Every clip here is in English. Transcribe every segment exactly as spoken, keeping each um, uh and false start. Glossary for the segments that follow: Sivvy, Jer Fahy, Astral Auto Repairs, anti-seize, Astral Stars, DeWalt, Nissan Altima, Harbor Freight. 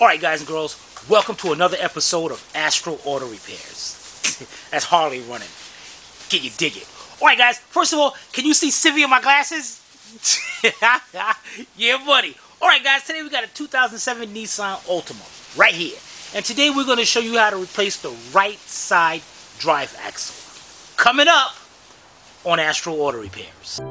Alright guys and girls, welcome to another episode of Astral Auto Repairs. That's Harley running. Can you dig it? Alright guys, first of all, can you see Sivvy in my glasses? Yeah buddy. Alright guys, today we got a two thousand seven Nissan Altima right here. And today we're going to show you how to replace the right side drive axle. Coming up on Astral Auto Repairs.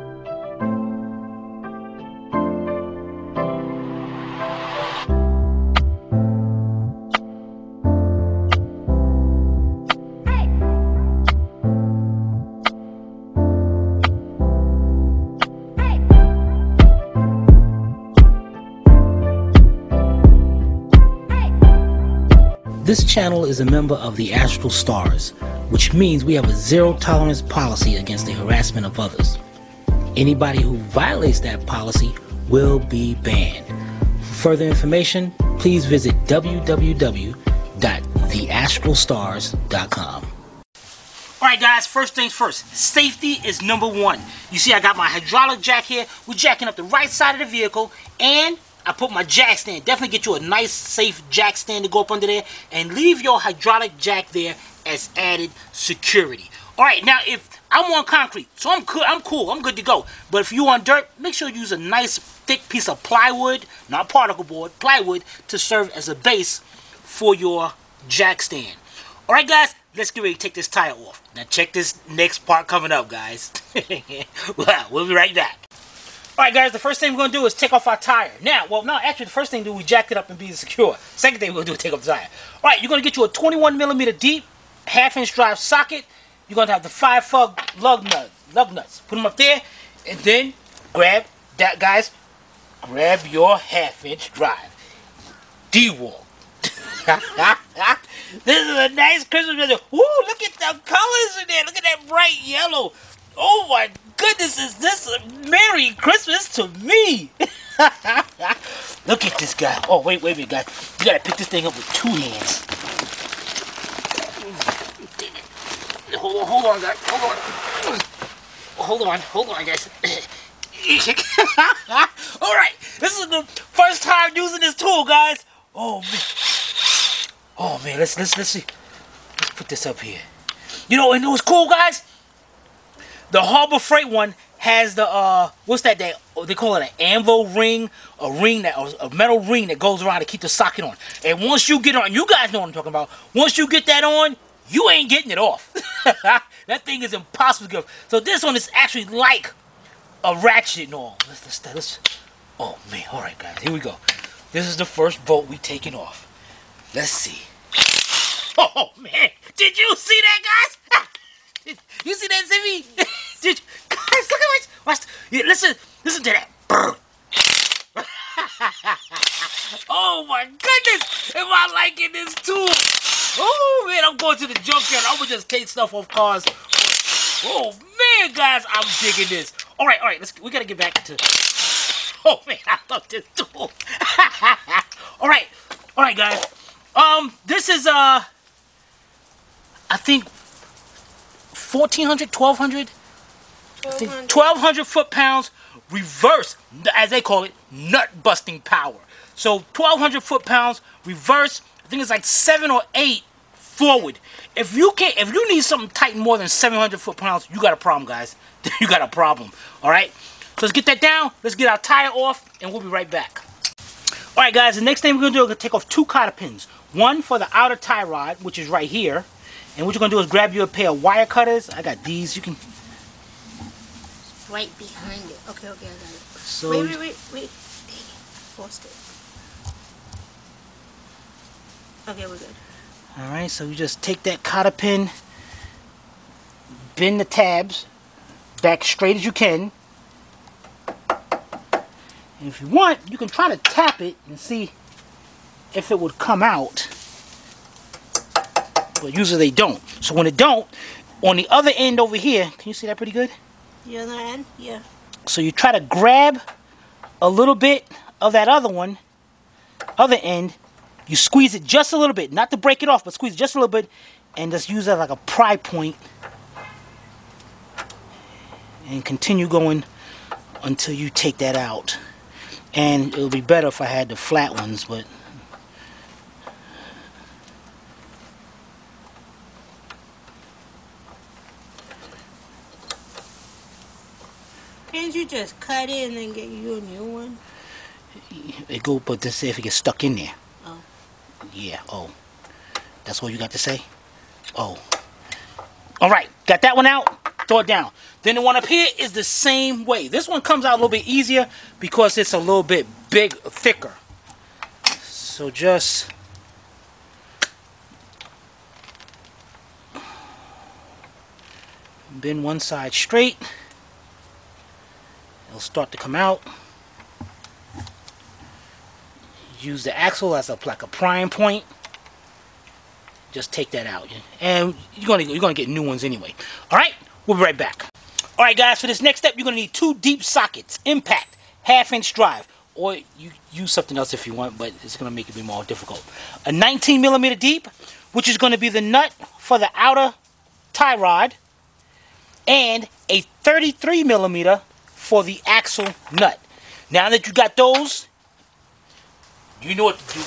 This channel is a member of the Astral Stars, which means we have a zero tolerance policy against the harassment of others. Anybody who violates that policy will be banned. For further information, please visit w w w dot the astral stars dot com. Alright guys, first things first, safety is number one. You see I got my hydraulic jack here, we're jacking up the right side of the vehicle, and I put my jack stand. Definitely get you a nice safe jack stand to go up under there and leave your hydraulic jack there as added security. Alright, now if I'm on concrete, so I'm good, I'm cool, I'm good to go. But if you're on dirt, make sure you use a nice thick piece of plywood, not particle board, plywood to serve as a base for your jack stand. Alright guys, let's get ready to take this tire off. Now check this next part coming up, guys. Well, we'll be right back. Alright guys, the first thing we're going to do is take off our tire. Now, well, no, actually the first thing we do, we jack it up and be secure. Second thing we're going to do is take off the tire. Alright, you're going to get you a twenty-one millimeter deep, half inch drive socket. You're going to have the five lug, lug, nut, lug nuts. Put them up there, and then grab that, guys. Grab your half inch drive. DeWalt. This is a nice Christmas present. Woo, look at the colors in there. Look at that bright yellow. Oh my goodness, is this a Merry Christmas to me? Look at this guy. Oh, wait, wait a minute, guys. You gotta pick this thing up with two hands. Hold on, hold on, guys. Hold on. Hold on, hold on, guys. Alright, this is the first time using this tool, guys. Oh, man. Oh, man, let's, let's, let's see. Let's put this up here. You know, and it was cool, guys. The Harbor Freight one has the, uh, what's that, that, they call it an anvil ring, a ring that, a metal ring that goes around to keep the socket on. And once you get on, you guys know what I'm talking about, once you get that on, you ain't getting it off. That thing is impossible to get off. So this one is actually like a ratchet and all. Let's, let's, let's, oh man, alright guys, here we go. This is the first bolt we taking off. Let's see. Oh man, did you see that guys? You see that, Sivvy? Did you, guys, look at my, watch, yeah, listen, listen to that. Oh my goodness, am I liking this tool? Oh man, I'm going to the junkyard. I'm gonna just take stuff off cars. Oh man, guys, I'm digging this. All right, all right, let's, we gotta get back to. Oh man, I love this tool. all right, all right, guys. Um, this is uh, I think. fourteen hundred, twelve hundred, twelve hundred. twelve hundred foot-pounds reverse, as they call it, nut-busting power. So twelve hundred foot-pounds reverse, I think it's like seven or eight forward. If you can't, if you need something tight more than seven hundred foot-pounds, you got a problem, guys. You got a problem, all right? So let's get that down, let's get our tire off, and we'll be right back. All right, guys, the next thing we're going to do is we're going to take off two cotter pins. One for the outer tie rod, which is right here. And what you're going to do is grab you a pair of wire cutters. I got these. You can... Right behind it. Okay, okay, I got it. So wait, wait, wait, wait. Dang it. Lost it. Okay, we're good. Alright, so you just take that cotter pin, bend the tabs back straight as you can. And if you want, you can try to tap it and see if it would come out. But usually they don't. So when it don't, on the other end over here, can you see that pretty good? The other end? Yeah. So you try to grab a little bit of that other one, other end, you squeeze it just a little bit, not to break it off, but squeeze it just a little bit, and just use that like a pry point, and continue going until you take that out. And it would be better if I had the flat ones, but Can't you just cut it and then get you a new one? It go, but this if it gets stuck in there. Oh. Yeah. Oh. That's all you got to say. Oh. All right. Got that one out. Throw it down. Then the one up here is the same way. This one comes out a little bit easier because it's a little bit big, thicker. So just. Bend one side straight. It'll start to come out. Use the axle as a like a prime point. Just take that out, and you're gonna you're gonna get new ones anyway. All right, we'll be right back. All right, guys, for this next step, you're gonna need two deep sockets, impact, half inch drive, or you use something else if you want, but it's gonna make it be more difficult. A nineteen millimeter deep, which is gonna be the nut for the outer tie rod, and a thirty-three millimeter for the axle nut. Now that you got those, you know what to do.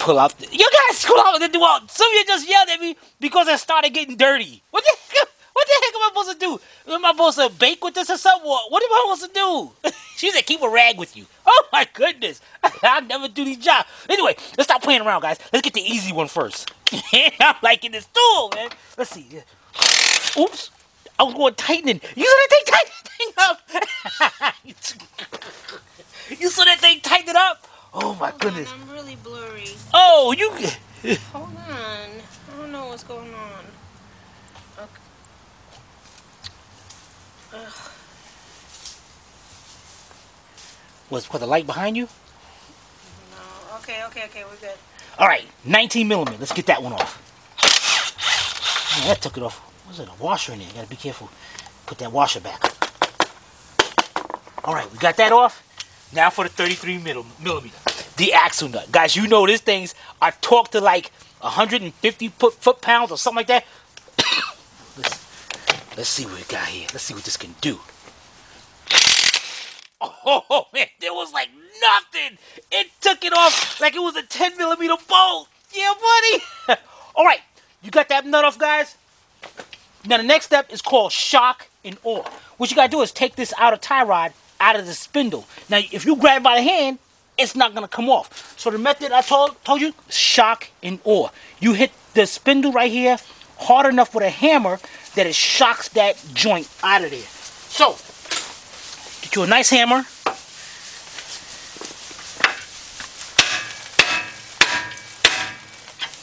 Pull out the, you guys pull out the DeWalt. Some of you just yelled at me because I started getting dirty. What the heck? What the heck am I supposed to do? Am I supposed to bake with this or something? What am I supposed to do? She said keep a rag with you. Oh my goodness. I'll never do these jobs. Anyway, let's stop playing around, guys. Let's get the easy one first. I'm liking this tool, man. Let's see. Oops. I was going tightening. You saw that thing tighten the thing up. You saw that thing tighten it up? Oh my Hold goodness. On, I'm really blurry. Oh, you. Hold on. I don't know what's going on. Okay. Ugh. Was for the light behind you? No. Okay, okay, okay. We're good. All right. nineteen millimeter. Let's get that one off. Man, that took it off. What was it? A washer in there. You gotta be careful. Put that washer back. All right. We got that off. Now for the thirty-three millimeter, the axle nut. Guys, you know these things are torqued to like one hundred fifty foot, foot pounds or something like that. let's, let's see what we got here. Let's see what this can do. Oh, man, there was like nothing. It took it off like it was a ten millimeter bolt. Yeah, buddy. All right, you got that nut off, guys. Now the next step is called shock and awe. What you got to do is take this outer tie rod out of the spindle. Now, if you grab it by the hand, it's not gonna come off. So the method I told told you, shock and awe. You hit the spindle right here hard enough with a hammer that it shocks that joint out of there. So get you a nice hammer.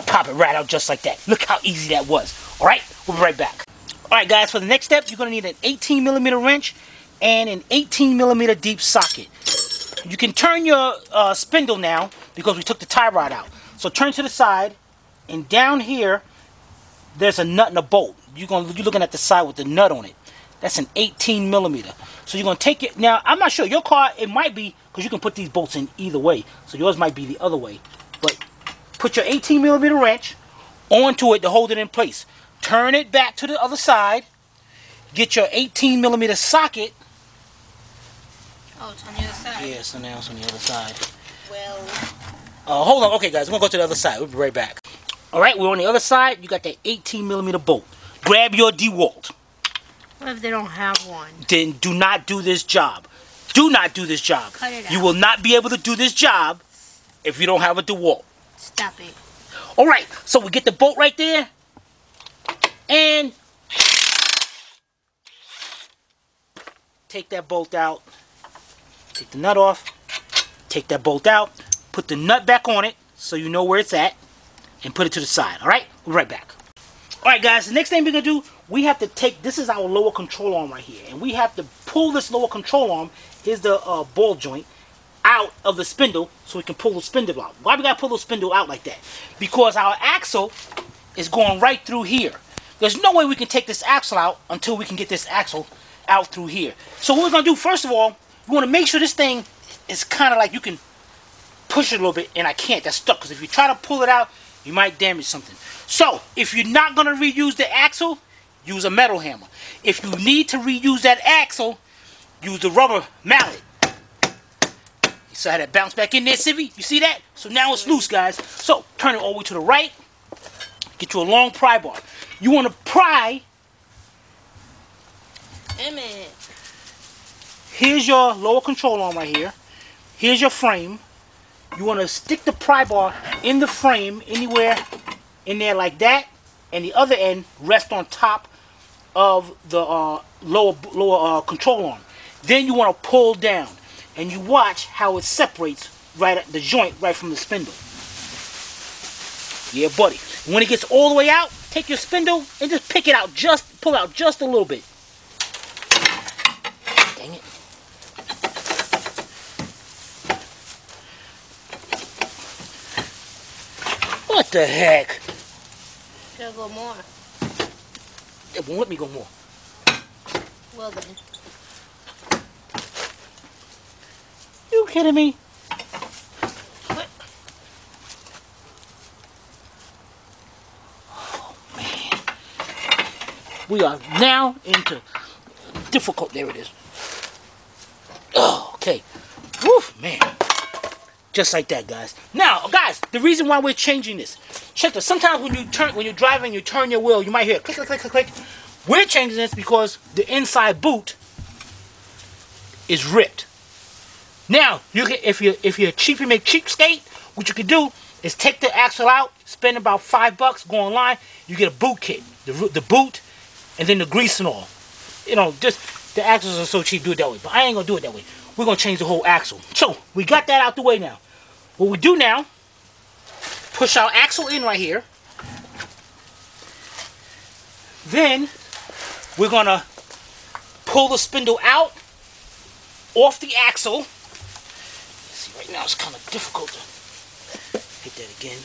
Pop it right out just like that. Look how easy that was. All right, we'll be right back. All right, guys, for the next step, you're gonna need an eighteen millimeter wrench and an eighteen millimeter deep socket. You can turn your uh, spindle now because we took the tie rod out. So turn to the side, and down here, there's a nut and a bolt. You're gonna you're looking at the side with the nut on it. That's an eighteen millimeter. So you're gonna take it now. I'm not sure your car. It might be because you can put these bolts in either way. So yours might be the other way. But put your eighteen millimeter wrench onto it to hold it in place. Turn it back to the other side. Get your eighteen millimeter socket. Oh, it's on the other side. Yeah, so now it's on the other side. Well. Uh, hold on. Okay, guys, we're going to go to the other side. We'll be right back. All right, we're on the other side. You got that eighteen millimeter bolt. Grab your DeWalt. What if they don't have one? Then do not do this job. Do not do this job. Cut it out. You will not be able to do this job if you don't have a DeWalt. Stop it. All right, so we get the bolt right there. And take that bolt out. Take the nut off, take that bolt out, put the nut back on it so you know where it's at, and put it to the side. All right, we'll be right back. All right, guys, the next thing we're going to do, we have to take, this is our lower control arm right here, and we have to pull this lower control arm, here's the uh, ball joint, out of the spindle so we can pull the spindle out. Why we got to pull the spindle out like that? Because our axle is going right through here. There's no way we can take this axle out until we can get this axle out through here. So what we're going to do, first of all, you want to make sure this thing is kind of like you can push it a little bit, and I can't. That's stuck, because if you try to pull it out, you might damage something. So if you're not going to reuse the axle, use a metal hammer. If you need to reuse that axle, use the rubber mallet. You saw how that bounce back in there, Sivvy? You see that? So now it's loose, guys. So turn it all the way to the right. Get you a long pry bar. You want to pry. Damn it. Here's your lower control arm right here. Here's your frame. You want to stick the pry bar in the frame anywhere in there like that, and the other end rests on top of the uh, lower lower uh, control arm. Then you want to pull down, and you watch how it separates right at the joint, right from the spindle. Yeah, buddy. When it gets all the way out, take your spindle and just pick it out, just pull out just a little bit. Dang it. What the heck? Gotta go more. It won't let me go more. Well then. You kidding me? What? Oh man. We are now into difficult. There it is. Oh, okay. Woof, man. Just like that, guys. Now, guys, the reason why we're changing this. Check this. Sometimes when you turn, when you're driving, you turn your wheel, you might hear click, click, click, click, click. We're changing this because the inside boot is ripped. Now, you can, if you if you're cheap, you make cheapskate. What you can do is take the axle out, spend about five bucks, go online, you get a boot kit, the the boot, and then the grease and all. You know, just the axles are so cheap. Do it that way, but I ain't gonna do it that way. We're gonna change the whole axle. So we got that out the way now. What we do now, push our axle in right here. Then we're gonna pull the spindle out off the axle. See, right now it's kind of difficult to hit that again.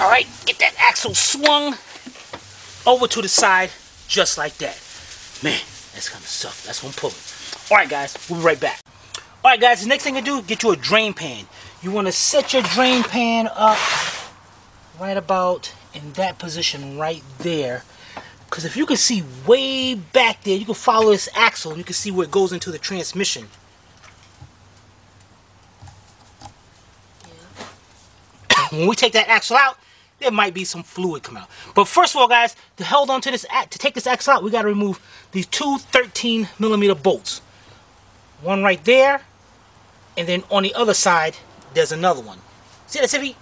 All right, get that axle swung over to the side, just like that. Man, that's kind of tough. That's what I'm pulling. All right, guys, we'll be right back. All right, guys, the next thing I do, get you a drain pan. You want to set your drain pan up right about in that position right there. Because if you can see way back there, you can follow this axle, and you can see where it goes into the transmission. Yeah. When we take that axle out, there might be some fluid come out. But first of all, guys, to hold on to this act, to take this axle out, we got to remove these two thirteen millimeter bolts. One right there, and then on the other side, there's another one. See that, Sivvy?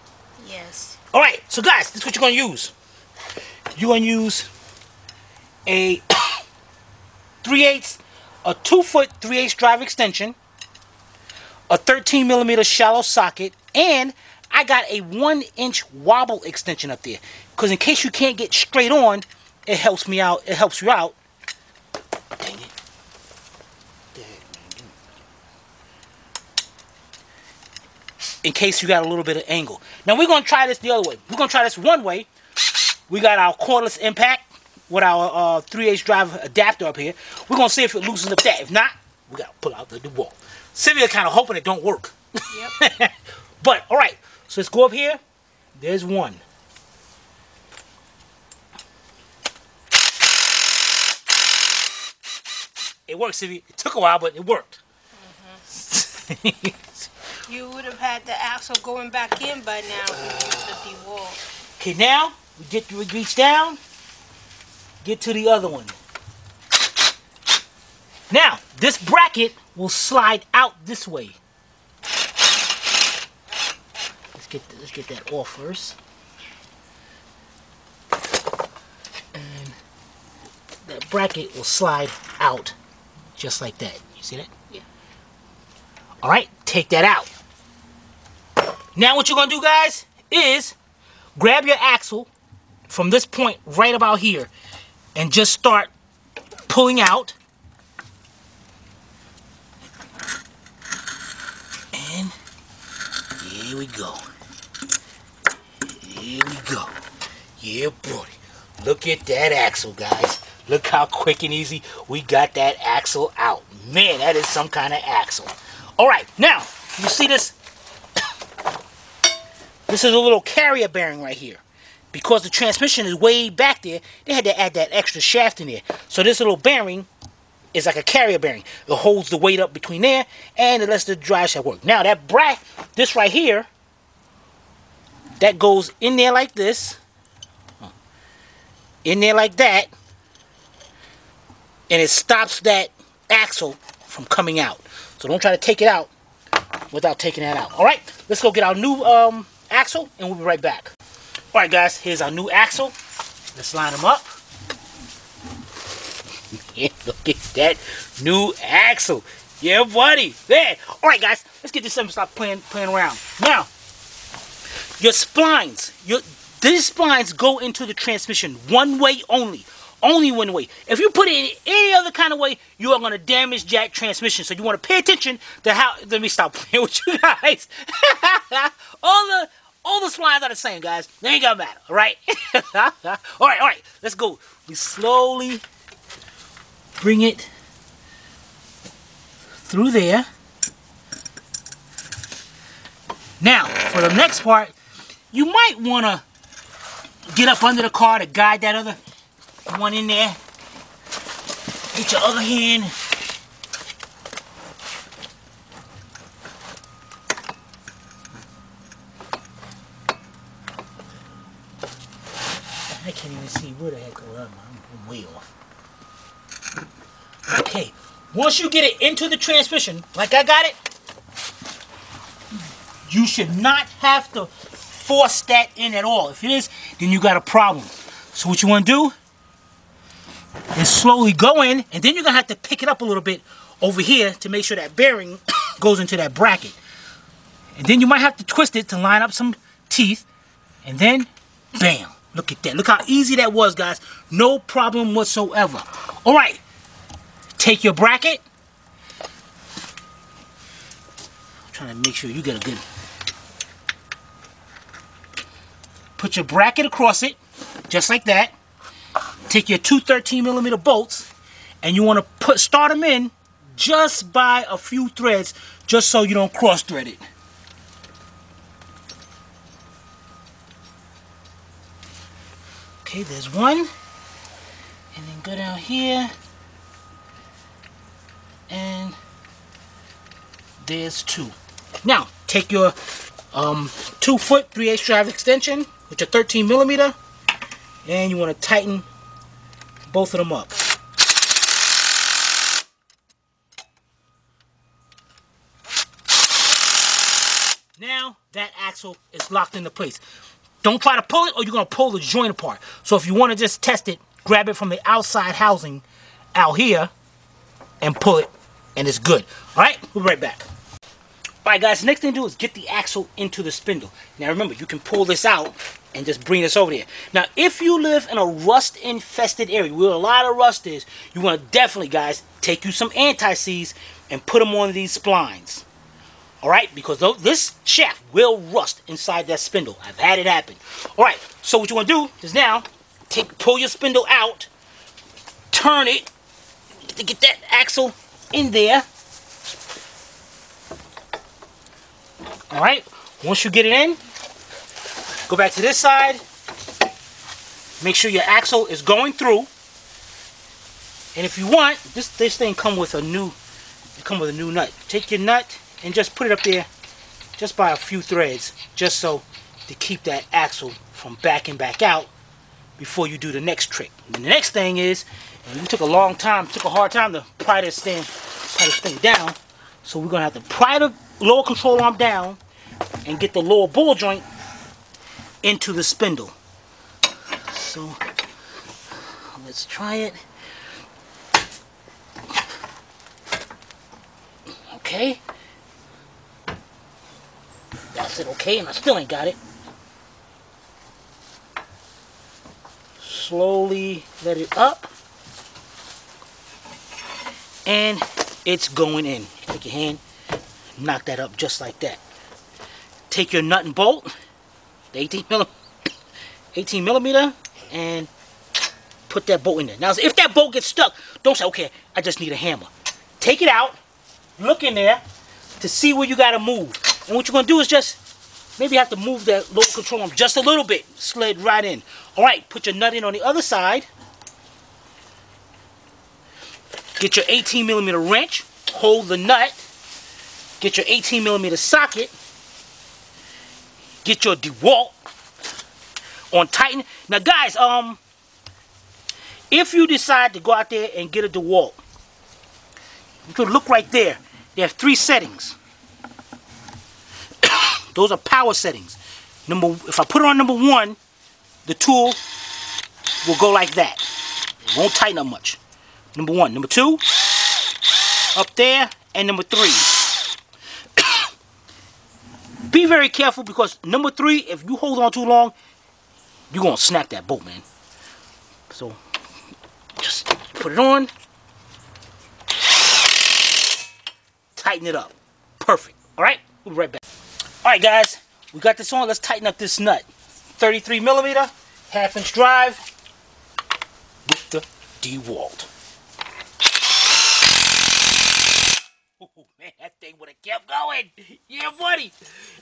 Yes. All right, so guys, this is what you're going to use. You're going to use a three eighths, a two foot three eighths drive extension, a thirteen millimeter shallow socket, and I got a one inch wobble extension up there, because in case you can't get straight on, it helps me out. It helps you out. Dang it. Dang. In case you got a little bit of angle. Now we're gonna try this the other way. We're gonna try this one way. We got our cordless impact with our uh, three eighths drive adapter up here. We're gonna see if it loosens up that. If not, we gotta pull out the DeWalt. Sivvy kind of hoping it don't work. Yep. But all right. So let's go up here. There's one. It worked, Sivvy. It took a while, but it worked. Mm-hmm. You would have had the axle going back in by now if you used the DeWalt. Okay, now we get we reach down, get to the other one. Now this bracket will slide out this way. Get, let's get that off first. And that bracket will slide out just like that. You see that? Yeah. All right, take that out. Now what you're going to do, guys, is grab your axle from this point right about here and just start pulling out. And here we go. Here we go. Yeah, buddy. Look at that axle, guys. Look how quick and easy we got that axle out. Man, that is some kind of axle. All right, now, you see this? This is a little carrier bearing right here. Because the transmission is way back there, they had to add that extra shaft in there. So this little bearing is like a carrier bearing. It holds the weight up between there, and it lets the drive shaft work. Now that bracket, this right here, that goes in there like this, in there like that, and it stops that axle from coming out. So don't try to take it out without taking that out. All right, let's go get our new um, axle, and we'll be right back. All right, guys, here's our new axle. Let's line them up. Yeah, look at that new axle. Yeah, buddy. There. All right, guys, let's get this up and stop playing, playing around. Now, your splines, your these splines go into the transmission one way only. Only one way. If you put it in any other kind of way, you are going to damage that transmission. So you want to pay attention to how... Let me stop playing with you guys. all the all the splines are the same, guys. They ain't going to matter, all right? all right, all right. Let's go. We slowly bring it through there. Now, for the next part, you might want to get up under the car to guide that other... one in there. Get your other hand. I can't even see where the heck I am. I'm way off. Okay, once you get it into the transmission, like I got it, you should not have to force that in at all. If it is, then you got a problem. So what you want to do, and slowly go in, and then you're gonna have to pick it up a little bit over here to make sure that bearing goes into that bracket. And then you might have to twist it to line up some teeth, and then bam, look at that. Look how easy that was, guys. No problem whatsoever. All right, take your bracket. I'm trying to make sure you get a good, put your bracket across it just like that. Take your two thirteen millimeter bolts, and you want to put start them in just by a few threads, just so you don't cross thread it. Okay, there's one, and then go down here, and there's two. Now take your um, two foot three eighths drive extension with your thirteen millimeter, and you want to tighten both of them up. Now that axle is locked into place. Don't try to pull it, or you're going to pull the joint apart. So if you want to just test it, grab it from the outside housing out here and pull it, and it's good. All right, we'll be right back. All right, guys, next thing to do is get the axle into the spindle. Now remember, you can pull this out and just bring this over there. Now, if you live in a rust-infested area where a lot of rust is, you want to definitely, guys, take you some anti-seize and put them on these splines. All right? Because this shaft will rust inside that spindle. I've had it happen. All right, so what you want to do is now take, pull your spindle out, turn it, to get that axle in there. All right? Once you get it in, go back to this side. Make sure your axle is going through. And if you want, this this thing come with a new, it come with a new nut. Take your nut and just put it up there, just by a few threads, just so to keep that axle from backing back out before you do the next trick. And the next thing is, and we took a long time, took a hard time to pry this thing, pry this thing down. So we're gonna have to pry the lower control arm down and get the lower ball joint into the spindle. So let's try it. Okay, that's it. Okay, and I still ain't got it. Slowly let it up, and it's going in. Take your hand, knock that up just like that. Take your nut and bolt, eighteen millimeter, and put that bolt in there. Now, if that bolt gets stuck, don't say, okay, I just need a hammer. Take it out, look in there to see where you got to move. And what you're going to do is just maybe have to move that lower control arm just a little bit. Slid right in. All right, put your nut in on the other side. Get your eighteen millimeter wrench, hold the nut, get your eighteen millimeter socket, get your DeWalt on Titan. Now guys, um, if you decide to go out there and get a DeWalt, you can look right there. They have three settings. Those are power settings. Number, if I put it on number one, the tool will go like that. It won't tighten up much. Number one. Number two, up there, and number three. Be very careful, because number three, if you hold on too long, you're going to snap that bolt, man. So, just put it on. Tighten it up. Perfect. Alright? We'll be right back. Alright guys, we got this on. Let's tighten up this nut. thirty-three millimeter, half inch drive with the DeWalt. Oh man, that thing would have kept going. Yeah, buddy.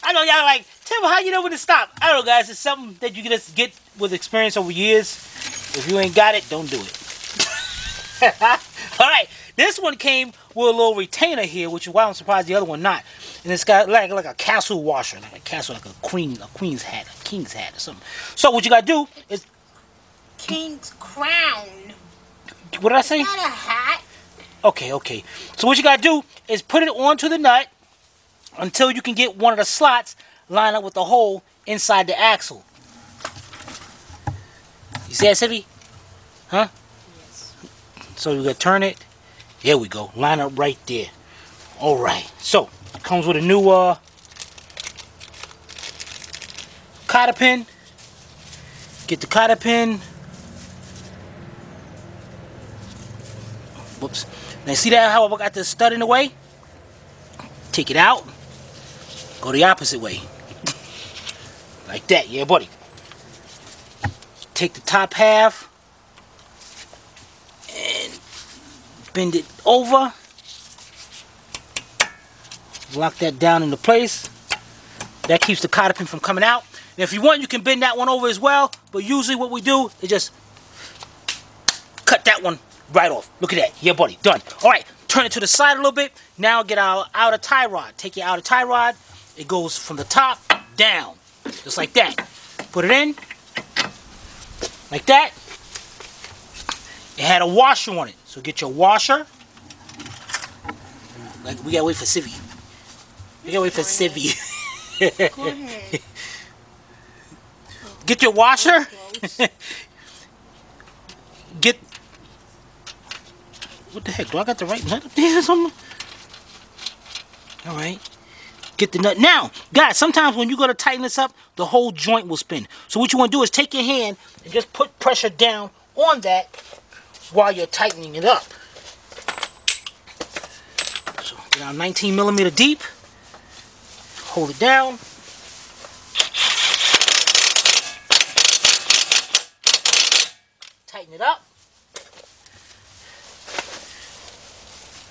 I know y'all like, Tim, how you know when to stop? I don't know, guys. It's something that you can just get with experience over years. If you ain't got it, don't do it. Alright, this one came with a little retainer here, which is why I'm surprised the other one not. And it's got like like a castle washer, like a castle, like a queen, a queen's hat, a king's hat or something. So what you gotta do is king's crown. What did I say? It's not a hat. Okay, okay. So what you gotta do is put it onto the nut until you can get one of the slots lined up with the hole inside the axle. You see that, Sivvy? Huh? Yes. So you gotta turn it. There we go. Line up right there. All right. So it comes with a new uh, cotter pin. Get the cotter pin. Whoops. Now see that, how I got the stud in the way? Take it out. Go the opposite way. Like that. Yeah, buddy. Take the top half. Bend it over, lock that down into place. That keeps the cotter pin from coming out. And if you want, you can bend that one over as well, but usually what we do is just cut that one right off. Look at that. Yeah, buddy. Done. All right, turn it to the side a little bit. Now get our outer tie rod. Take your outer tie rod. It goes from the top down, just like that. Put it in like that. It had a washer on it. So get your washer. Like, we gotta wait for Sivvy. We gotta wait for Sivvy. Go ahead. Get your washer. Get. What the heck? Do I got the right nut up there or something? Alright. Get the nut. Now, guys, sometimes when you go to tighten this up, the whole joint will spin. So what you wanna do is take your hand and just put pressure down on that while you're tightening it up. So get our nineteen millimeter deep, hold it down, tighten it up,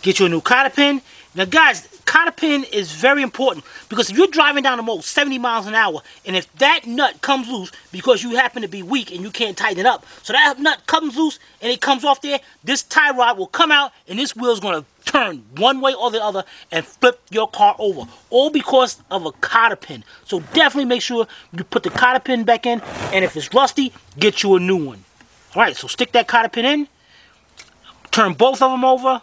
get you a new cotter pin. Now guys, cotter pin is very important, because if you're driving down the road seventy miles an hour, and if that nut comes loose because you happen to be weak and you can't tighten it up, so that nut comes loose and it comes off there, this tie rod will come out and this wheel is going to turn one way or the other and flip your car over, all because of a cotter pin. So definitely make sure you put the cotter pin back in, and if it's rusty, get you a new one. Alright, so stick that cotter pin in, turn both of them over.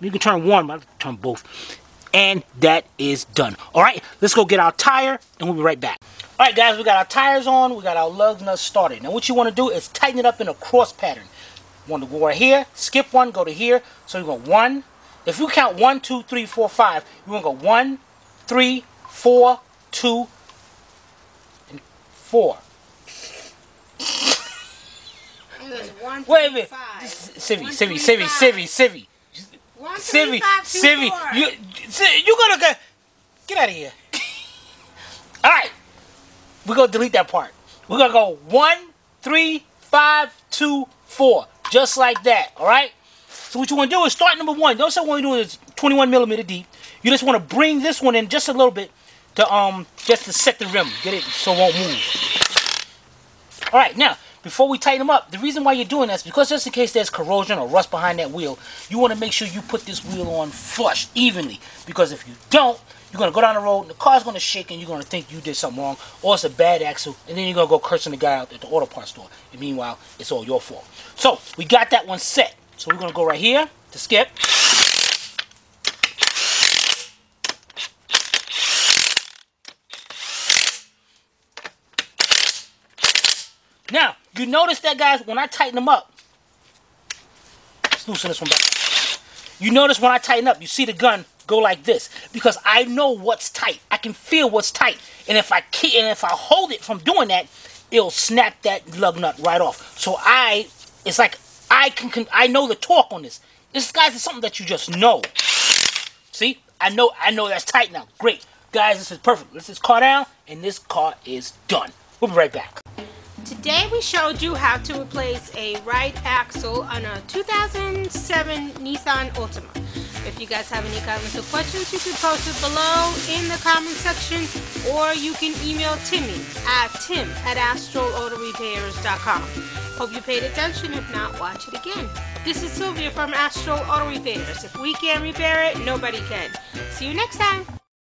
You can turn one, but I can turn both. And that is done. Alright, let's go get our tire, and we'll be right back. Alright guys, we got our tires on. We got our lug nuts started. Now what you want to do is tighten it up in a cross pattern. You want to go right here, skip one, go to here. So you go one. If you count one, two, three, four, five, you want to go one, three, four, two, and four. It was one, wait a minute. Sivvy, Sivvy, Sivvy, Sivvy, Sivvy. Sivvy, Sivvy, you, you gonna go, get out of here. Alright, we're gonna delete that part. We're gonna go one, three, five, two, four. Just like that, alright? So what you wanna do is start number one. Notice what you want to do is twenty-one millimeter deep. You just wanna bring this one in just a little bit to um just to set the rim. Get it so it won't move. Alright, now before we tighten them up, the reason why you're doing that is because just in case there's corrosion or rust behind that wheel, you want to make sure you put this wheel on flush, evenly. Because if you don't, you're going to go down the road and the car's going to shake and you're going to think you did something wrong or it's a bad axle. And then you're going to go cursing the guy out at the auto parts store. And meanwhile, it's all your fault. So we got that one set. So we're going to go right here to skip. Now, you notice that, guys, when I tighten them up, let's loosen this one back. You notice when I tighten up, you see the gun go like this because I know what's tight. I can feel what's tight. And if I keep, and if I hold it from doing that, it'll snap that lug nut right off. So I, it's like I can, can I know the torque on this. This, guys, is something that you just know. See? I know, I know that's tight now. Great. Guys, this is perfect. Let's just car down, and this car is done. We'll be right back. Today we showed you how to replace a right axle on a two thousand seven Nissan Altima. If you guys have any comments or questions, you can post it below in the comment section, or you can email Timmy at tim at astral auto repairs dot com. Hope you paid attention. If not, watch it again. This is Sylvia from Astral Auto Repairs. If we can't repair it, nobody can. See you next time.